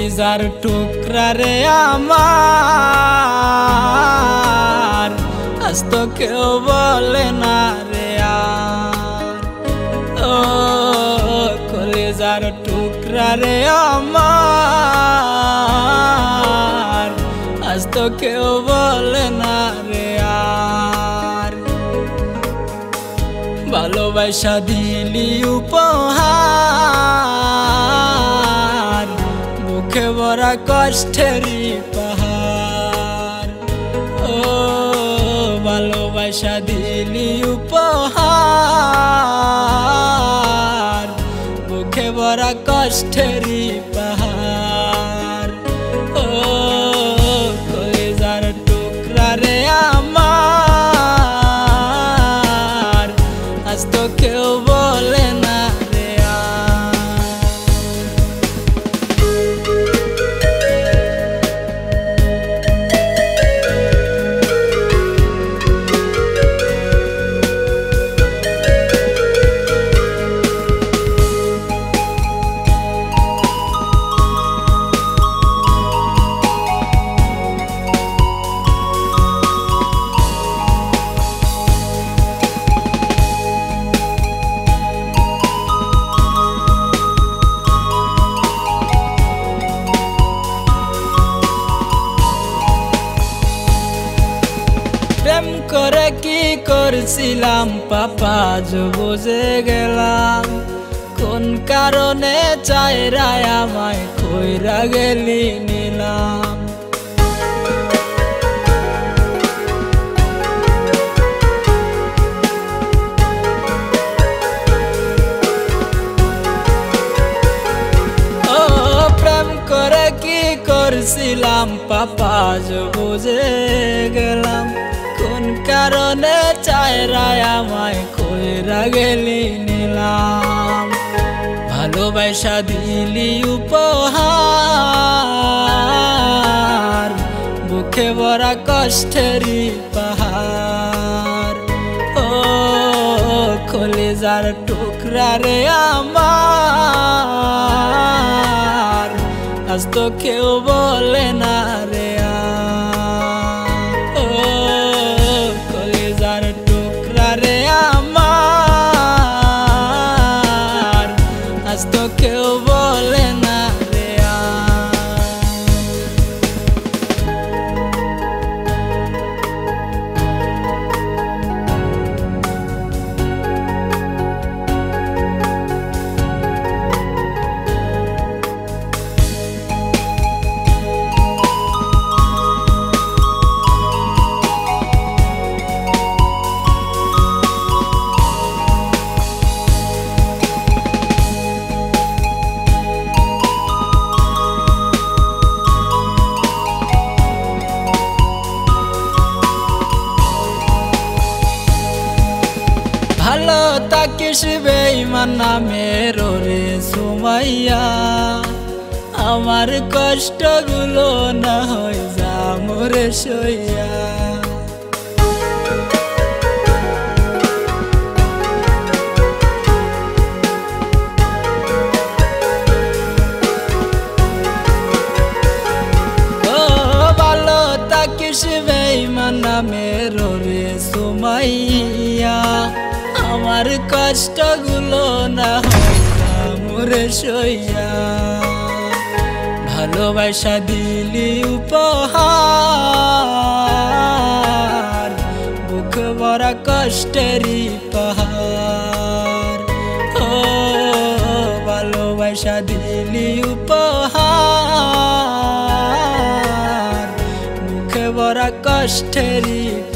কলিজার টুকরা রে আমার, আজ তো কেউ বলে না রে আর। ও কলিজার টুকরা রে আমার, আজ তো কেউ বলে না রে আর। ভালোবাসা দিলি উপহার, মুখে ভরা কষ্টেরই পাহাড়। ও ভালোবাসা দিলি উপহার, মুখে ভরা কষ্টেরই পাহাড়। ও কলিজার টুকরা রে আমার, আজ তো কেউ বলে না। প্রেম করে কি করছিলাম পাপা, আজ বুঝে গেলাম কোন কারণে চাইরাই আমায় খইরা গেলি নিলাম। ও প্রেম করে কি করছিলাম পাপা, আজ বুঝে গেলাম কারণে চাইরাই আমায় কইরা গেলি নিলাম। ভালোবাসা দিলি উপহার, বুকে ভরা কষ্টেরই পাহাড়। ও কলিজার টুকরা রে আমার, আজ তো কেউ বলে না রে আর। ভালো থাকিস বেঈমান নামের ওরে সুমাইয়া, আমার কষ্টগুলো না হয় যা মোরে সইয়া। ও ভালো থাকিস বেঈমান নামের ওরে সুমাইয়া, আমার কষ্টগুলো না হয় মোরে সইয়া। ভালোবাসা দিলি উপহার, বুক ভরা কষ্টেরই পাহাড়। ও ভালোবাসা দিলি উপহার, বুক ভরা কষ্টেরই।